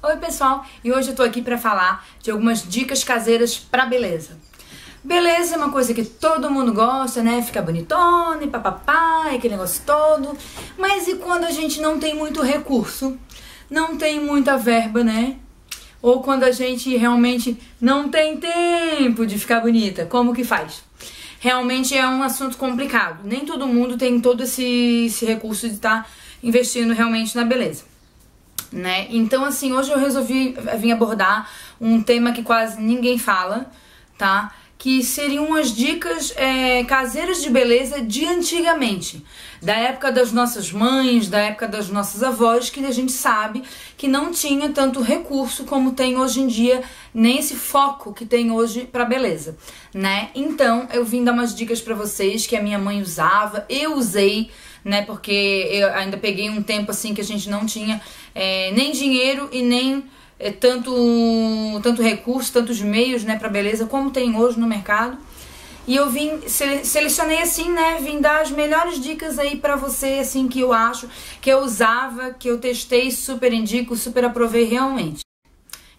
Oi pessoal, e hoje eu tô aqui pra falar de algumas dicas caseiras pra beleza. Beleza é uma coisa que todo mundo gosta, né? Fica bonitona e papapá, aquele negócio todo. Mas e quando a gente não tem muito recurso? Não tem muita verba, né? Ou quando a gente realmente não tem tempo de ficar bonita, como que faz? Realmente é um assunto complicado. Nem todo mundo tem todo esse recurso de estar investindo realmente na beleza, né? Então assim, hoje eu resolvi vir abordar um tema que quase ninguém fala, tá? Que seriam as dicas caseiras de beleza de antigamente, da época das nossas mães, da época das nossas avós, que a gente sabe que não tinha tanto recurso como tem hoje em dia, nem esse foco que tem hoje pra beleza, né? Então eu vim dar umas dicas pra vocês que a minha mãe usava, eu usei, né? Porque eu ainda peguei um tempo assim que a gente não tinha nem dinheiro e nem tanto recurso, tantos meios, né, pra beleza, como tem hoje no mercado. E eu vim, selecionei assim, né, vim dar as melhores dicas aí pra você, assim, que eu acho, que eu usava, que eu testei, super indico, super aprovei realmente.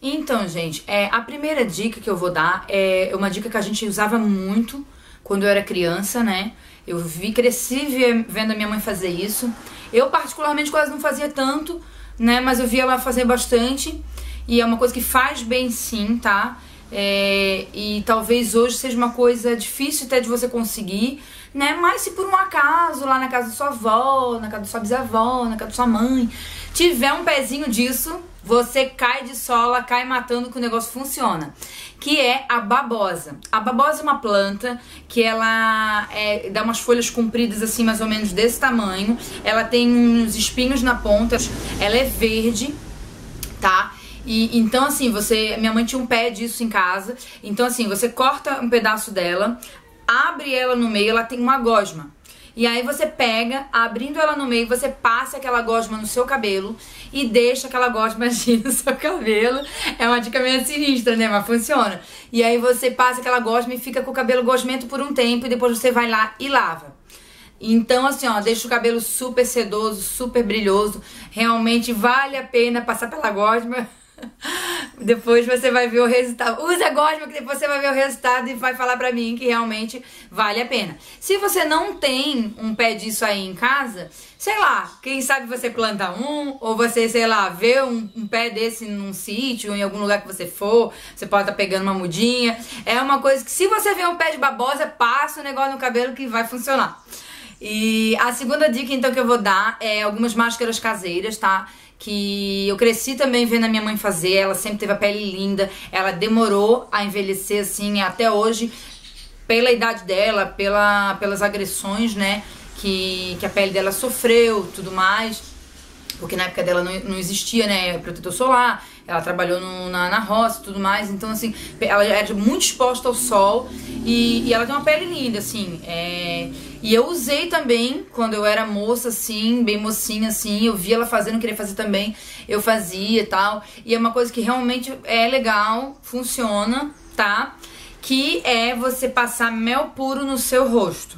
Então, gente, a primeira dica que eu vou dar é uma dica que a gente usava muito quando eu era criança, né? Eu cresci vendo a minha mãe fazer isso. Eu, particularmente, quase não fazia tanto, né, mas eu via ela fazer bastante. E é uma coisa que faz bem sim, tá? E talvez hoje seja uma coisa difícil até de você conseguir, né? Mas se por um acaso, lá na casa da sua avó, na casa da sua bisavó, na casa da sua mãe, tiver um pezinho disso, você cai de sola, cai matando que o negócio funciona. Que é a babosa. A babosa é uma planta que ela dá umas folhas compridas assim, mais ou menos desse tamanho. Ela tem uns espinhos na ponta, ela é verde, tá? E então assim, minha mãe tinha um pé disso em casa. Então assim, você corta um pedaço dela, abre ela no meio, ela tem uma gosma. E aí você pega, abrindo ela no meio, você passa aquela gosma no seu cabelo e deixa aquela gosma agir no seu cabelo. É uma dica meio sinistra, né? Mas funciona. E aí você passa aquela gosma e fica com o cabelo gosmento por um tempo e depois você vai lá e lava. Então assim, ó, deixa o cabelo super sedoso, super brilhoso. Realmente vale a pena passar pela gosma. Depois você vai ver o resultado. Usa gosma que depois você vai ver o resultado e vai falar pra mim que realmente vale a pena. Se você não tem um pé disso aí em casa, sei lá, quem sabe você planta um, ou você, sei lá, vê um pé desse num sítio, em algum lugar que você for, você pode estar pegando uma mudinha. É uma coisa que se você vê um pé de babosa, passa o negócio no cabelo que vai funcionar. E a segunda dica então que eu vou dar é algumas máscaras caseiras, tá? Que eu cresci também vendo a minha mãe fazer, ela sempre teve a pele linda, ela demorou a envelhecer assim até hoje, pela idade dela, pelas agressões, né, que a pele dela sofreu, tudo mais, porque na época dela não existia, né, protetor solar, ela trabalhou na roça e tudo mais, então assim, ela era muito exposta ao sol e ela tem uma pele linda, assim, E eu usei também, quando eu era moça, assim, bem mocinha, assim, eu via ela fazendo, queria fazer também, eu fazia e tal. E é uma coisa que realmente é legal, funciona, tá? Que é você passar mel puro no seu rosto,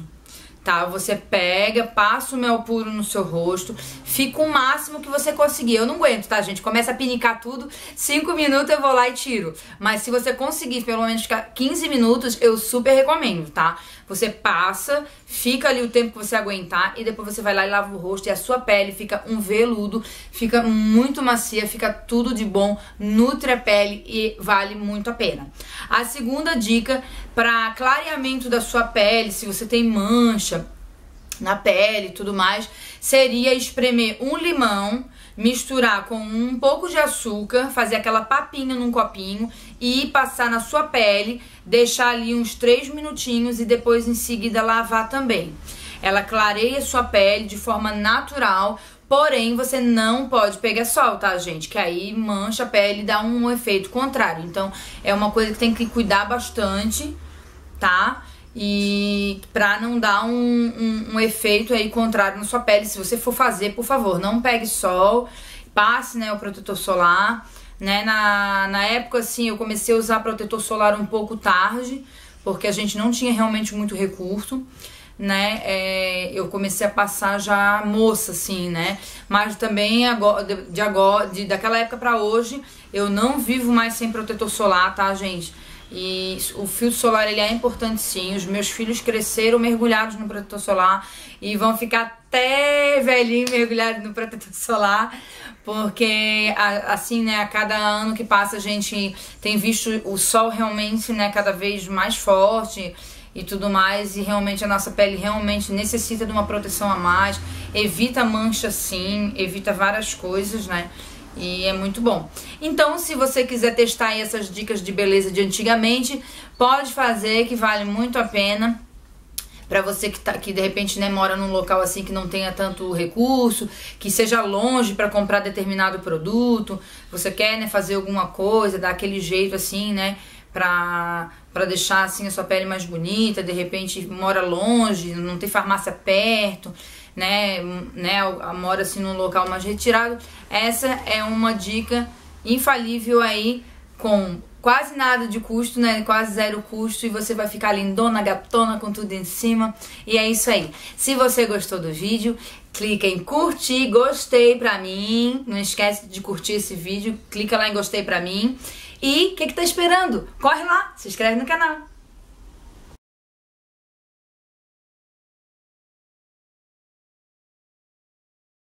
tá? Você pega, passa o mel puro no seu rosto, fica o máximo que você conseguir. Eu não aguento, tá, gente? Começa a pinicar tudo, 5 minutos eu vou lá e tiro. Mas se você conseguir pelo menos ficar 15 minutos, eu super recomendo, tá? Você passa, fica ali o tempo que você aguentar e depois você vai lá e lava o rosto e a sua pele fica um veludo, fica muito macia, fica tudo de bom, nutre a pele e vale muito a pena. A segunda dica para clareamento da sua pele, se você tem mancha na pele e tudo mais, seria espremer um limão, misturar com um pouco de açúcar, fazer aquela papinha num copinho e passar na sua pele, deixar ali uns 3 minutinhos e depois em seguida lavar também. Ela clareia sua pele de forma natural, porém você não pode pegar sol, tá, gente? Que aí mancha a pele e dá um efeito contrário. Então é uma coisa que tem que cuidar bastante, tá? E pra não dar um efeito aí contrário na sua pele, se você for fazer, por favor, não pegue sol, passe, né, o protetor solar, né? Na época, assim, eu comecei a usar protetor solar um pouco tarde, porque a gente não tinha realmente muito recurso, né, eu comecei a passar já moça, assim, né, mas também daquela época pra hoje, eu não vivo mais sem protetor solar, tá, gente? E o filtro solar, ele é importante sim, os meus filhos cresceram mergulhados no protetor solar e vão ficar até velhinho mergulhado no protetor solar, porque assim, né, a cada ano que passa a gente tem visto o sol realmente, né, cada vez mais forte e tudo mais, e realmente a nossa pele realmente necessita de uma proteção a mais, evita mancha sim, evita várias coisas, né? E é muito bom. Então, se você quiser testar aí essas dicas de beleza de antigamente, pode fazer, que vale muito a pena. Pra você que de repente, né, mora num local assim que não tenha tanto recurso, que seja longe pra comprar determinado produto, você quer, né, fazer alguma coisa, dar aquele jeito assim, né, pra deixar assim a sua pele mais bonita, de repente mora longe, não tem farmácia perto, né, mora assim num local mais retirado, essa é uma dica infalível aí, com quase nada de custo, né, quase zero custo, e você vai ficar lindona, gatona, com tudo em cima, e é isso aí. Se você gostou do vídeo, clica em curtir, gostei pra mim, não esquece de curtir esse vídeo, clica lá em gostei pra mim, e o que tá esperando? Corre lá, se inscreve no canal.